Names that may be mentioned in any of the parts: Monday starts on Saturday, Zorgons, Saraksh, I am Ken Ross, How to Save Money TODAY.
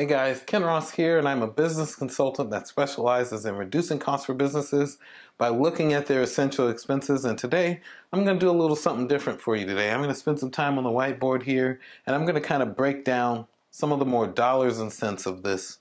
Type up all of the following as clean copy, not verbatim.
Hey guys, Ken Ross here, and I'm a business consultant that specializes in reducing costs for businesses by looking at their essential expenses. And today, I'm going to do a little something different for you today. I'm going to spend some time on the whiteboard here, and I'm going to kind of break down some of the more dollars and cents of this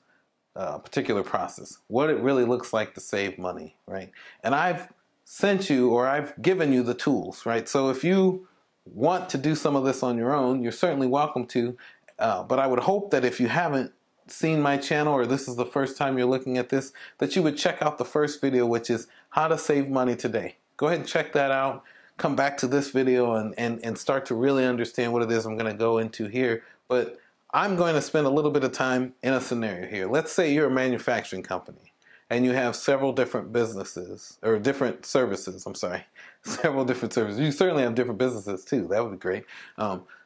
particular process, what it really looks like to save money, right? And I've sent you, or I've given you the tools, right? So if you want to do some of this on your own, you're certainly welcome to, but I would hope that if you haven't seen my channel, or this is the first time you're looking at this, that you would check out the first video, which is how to save money today. Go ahead and check that out. Come back to this video and start to really understand what it is I'm going to go into here. But I'm going to spend a little bit of time in a scenario here. Let's say you're a manufacturing company and you have several different businesses or different services. I'm sorry, several different services. You certainly have different businesses too. That would be great.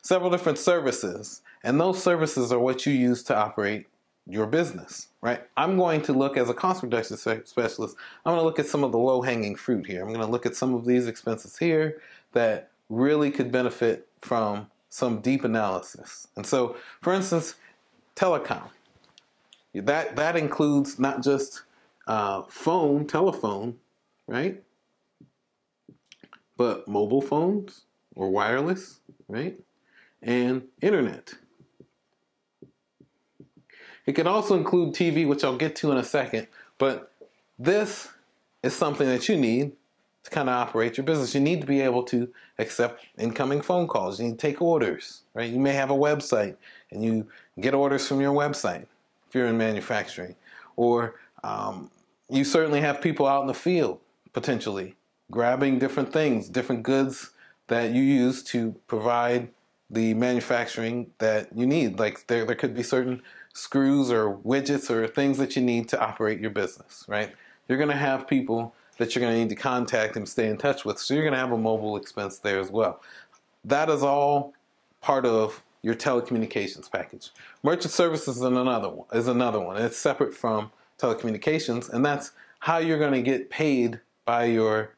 Several different services, and those services are what you use to operate your business, right? I'm going to look, as a cost reduction specialist, I'm going to look at some of the low-hanging fruit here. I'm going to look at some of these expenses here that really could benefit from some deep analysis. And so, for instance, telecom. That includes not just telephone, right? But mobile phones or wireless, right? And internet. It could also include TV, which I'll get to in a second, but this is something that you need to kind of operate your business. You need to be able to accept incoming phone calls. You need to take orders, right? You may have a website and you get orders from your website if you're in manufacturing, or you certainly have people out in the field potentially grabbing different things, different goods that you use to provide the manufacturing that you need. Like there could be certain screws or widgets or things that you need to operate your business, right? You're going to have people that you're going to need to contact and stay in touch with, so you're going to have a mobile expense there as well. That is all part of your telecommunications package. Merchant services is another one. It's separate from telecommunications, and that's how you're going to get paid by your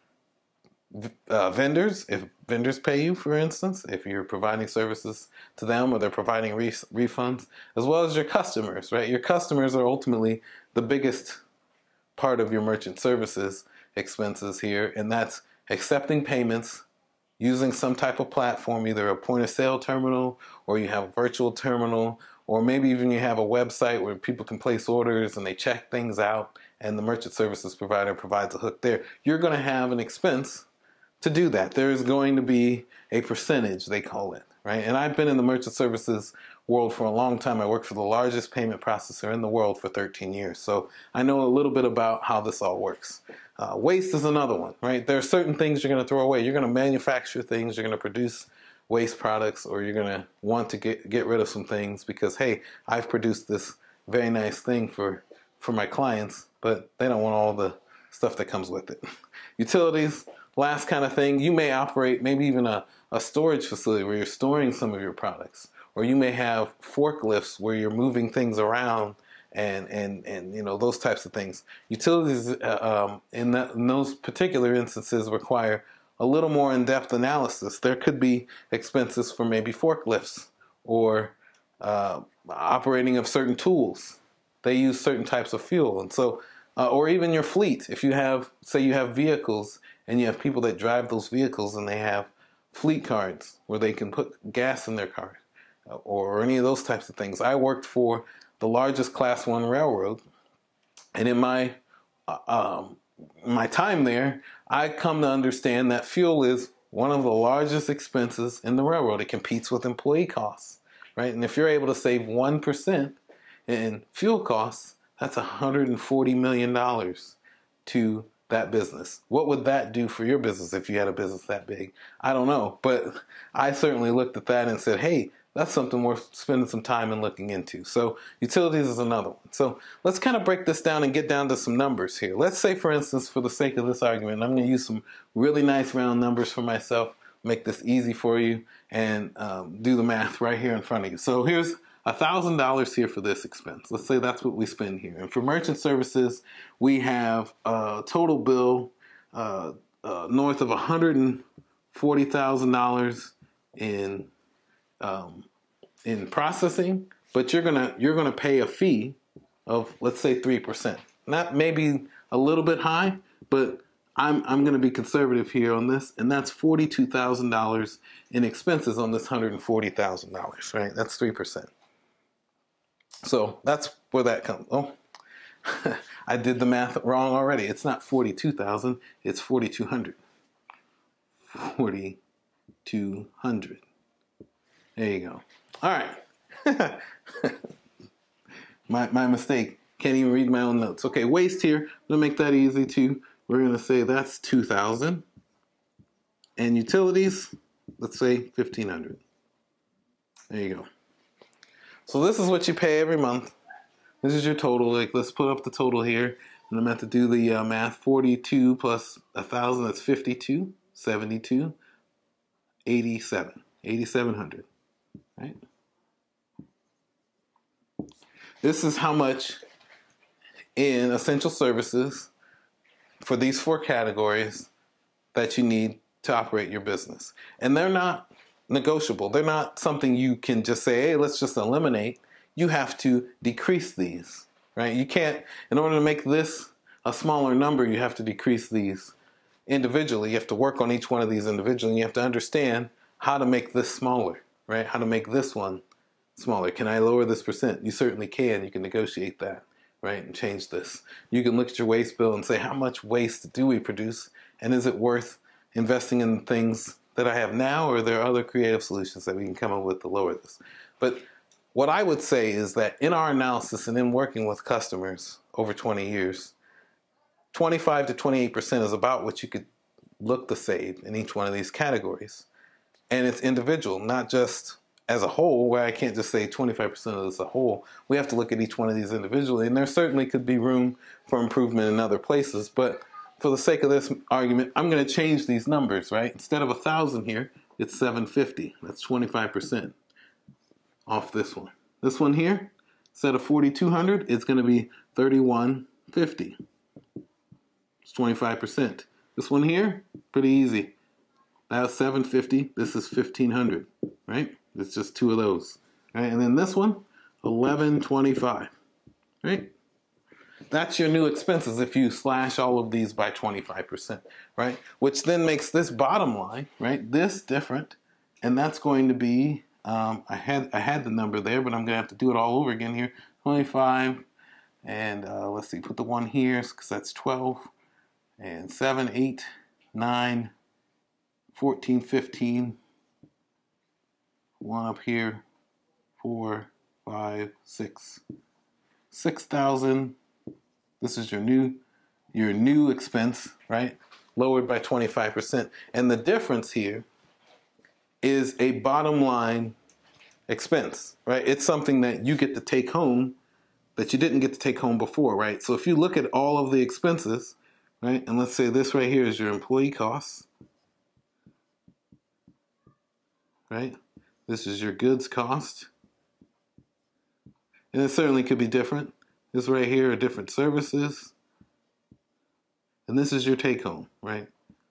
vendors, if vendors pay you, for instance, if you're providing services to them or they're providing refunds, as well as your customers, right? Your customers are ultimately the biggest part of your merchant services expenses here, and that's accepting payments using some type of platform, either a point of sale terminal, or you have a virtual terminal, or maybe even you have a website where people can place orders and they check things out, and the merchant services provider provides a hook there. You're going to have an expense to do that. There is going to be a percentage, they call it, right? And I've been in the merchant services world for a long time. I worked for the largest payment processor in the world for 13 years, so I know a little bit about how this all works. Waste is another one, right? There are certain things you're going to throw away. You're going to manufacture things, you're going to produce waste products, or you're going to want to get rid of some things because, hey, I've produced this very nice thing for my clients, but they don't want all the stuff that comes with it. Utilities. Last kind of thing, you may operate maybe even a storage facility where you're storing some of your products, or you may have forklifts where you're moving things around and you know, those types of things. Utilities in those particular instances require a little more in-depth analysis. There could be expenses for maybe forklifts or operating of certain tools. They use certain types of fuel, and so or even your fleet. If you have, say you have vehicles and you have people that drive those vehicles and they have fleet cards where they can put gas in their car, or any of those types of things. I worked for the largest Class I railroad, and in my time there, I come to understand that fuel is one of the largest expenses in the railroad. It competes with employee costs, right? And if you're able to save 1% in fuel costs, that's $140 million to that business. What would that do for your business if you had a business that big? I don't know, but I certainly looked at that and said, hey, that's something worth spending some time and looking into. So utilities is another one. So let's kind of break this down and get down to some numbers here. Let's say, for instance, for the sake of this argument, I'm going to use some really nice round numbers for myself, make this easy for you, and do the math right here in front of you. So here's $1,000 here for this expense. Let's say that's what we spend here. And for merchant services, we have a total bill north of $140,000 in processing, but you're gonna pay a fee of, let's say, 3%. That may be a little bit high, but I'm gonna be conservative here on this, and that's $42,000 in expenses on this $140,000, right? That's 3%. So that's where that comes. Oh, I did the math wrong already. It's not 42,000, it's 4,200. 4,200. There you go. All right. my mistake. Can't even read my own notes. Okay, waste here. I'm gonna make that easy too. We're gonna say that's 2,000. And utilities, let's say 1,500. There you go. So this is what you pay every month. This is your total. Like, let's put up the total here. And I'm going to have to do the math. 42 plus 1,000, that's 52, 72, 87, 8,700, right? This is how much in essential services for these four categories that you need to operate your business. And they're not negotiable. They're not something you can just say, hey, let's just eliminate. You have to decrease these, right? You can't, in order to make this a smaller number, you have to decrease these individually. You have to work on each one of these individually, and you have to understand how to make this smaller, right? How to make this one smaller. Can I lower this percent? You certainly can. You can negotiate that, right, and change this. You can look at your waste bill and say, how much waste do we produce, and is it worth investing in things that I have now, or are there other creative solutions that we can come up with to lower this? But what I would say is that in our analysis and in working with customers over 20 years, 25 to 28% is about what you could look to save in each one of these categories. And it's individual, not just as a whole, where I can't just say 25% of this as a whole. We have to look at each one of these individually, and there certainly could be room for improvement in other places, but for the sake of this argument, I'm going to change these numbers, right? Instead of 1,000 here, it's 750. That's 25% off this one. This one here, instead of 4,200, it's going to be 3,150. It's 25%. This one here, pretty easy. That's 750. This is 1,500, right? It's just two of those, right? And then this one, 1,125, right? That's your new expenses if you slash all of these by 25%, right? Which then makes this bottom line, right, this different, and that's going to be, I had the number there, but I'm going to have to do it all over again here, 25, and let's see, put the one here, because that's 12, and 7, 8, 9, 14, 15, one up here, 4, 5, 6, 6,000. This is your new expense, right? Lowered by 25%. And the difference here is a bottom line expense, right? It's something that you get to take home that you didn't get to take home before, right? So if you look at all of the expenses, right? And let's say this right here is your employee costs, right? This is your goods cost. And it certainly could be different. This right here are different services. And this is your take home, right?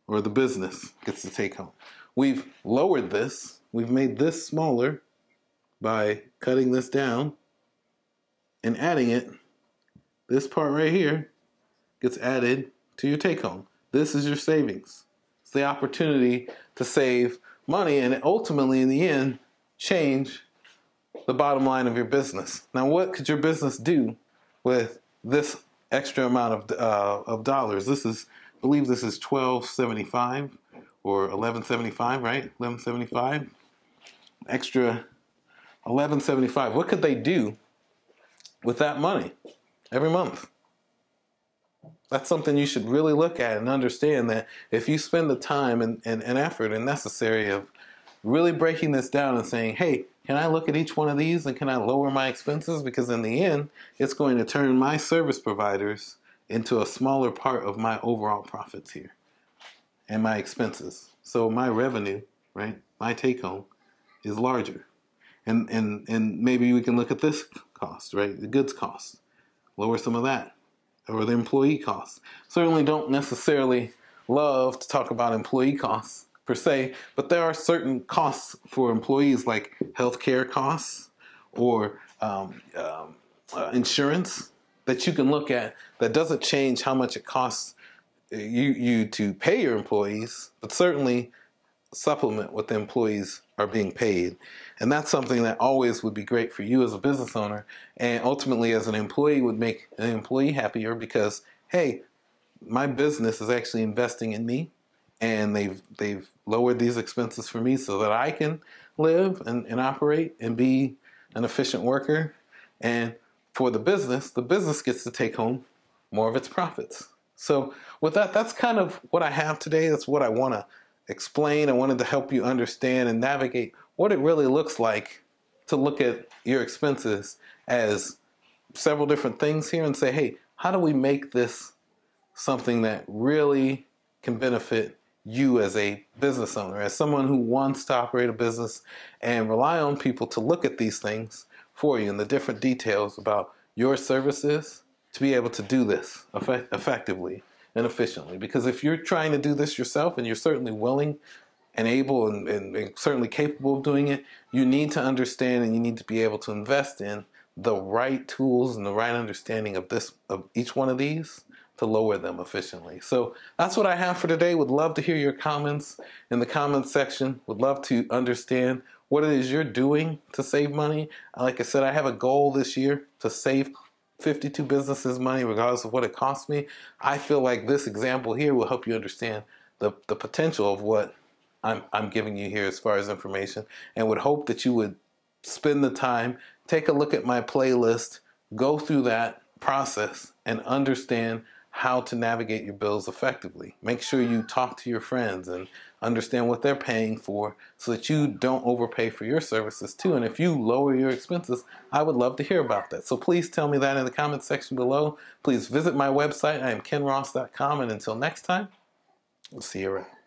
Or the business gets to take home. We've lowered this. We've made this smaller by cutting this down and adding it. This part right here gets added to your take home. This is your savings. It's the opportunity to save money and ultimately in the end change the bottom line of your business. Now, what could your business do with this extra amount of dollars? This is, I believe this is 1275 or 1175, right? 1175, extra 1175. What could they do with that money every month? That's something you should really look at and understand that if you spend the time and effort and necessary of really breaking this down and saying, hey, can I look at each one of these and can I lower my expenses? Because in the end, it's going to turn my service providers into a smaller part of my overall profits here and my expenses. So my revenue, right, my take home is larger. And maybe we can look at this cost, right, the goods cost, lower some of that, or the employee costs. Certainly don't necessarily love to talk about employee costs per se, but there are certain costs for employees like healthcare costs or insurance that you can look at that doesn't change how much it costs you to pay your employees, but certainly supplement what the employees are being paid. And that's something that always would be great for you as a business owner, and ultimately as an employee would make an employee happier because, hey, my business is actually investing in me, and they've lowered these expenses for me so that I can live and operate and be an efficient worker. And for the business gets to take home more of its profits. So with that, that's kind of what I have today. That's what I want to explain. I wanted to help you understand and navigate what it really looks like to look at your expenses as several different things here and say, hey, how do we make this something that really can benefit you as a business owner, as someone who wants to operate a business and rely on people to look at these things for you and the different details about your services to be able to do this effectively and efficiently. Because if you're trying to do this yourself, and you're certainly willing and able and certainly capable of doing it, you need to understand and you need to be able to invest in the right tools and the right understanding of this, of each one of these, to lower them efficiently. So that's what I have for today. Would love to hear your comments in the comments section. Would love to understand what it is you're doing to save money. Like I said, I have a goal this year to save 52 businesses money regardless of what it costs me. I feel like this example here will help you understand the potential of what I'm giving you here as far as information, and would hope that you would spend the time, take a look at my playlist, go through that process and understand how to navigate your bills effectively. Make sure you talk to your friends and understand what they're paying for so that you don't overpay for your services too. And if you lower your expenses, I would love to hear about that. So please tell me that in the comments section below. Please visit my website, iamkenross.com. And until next time, we'll see you around.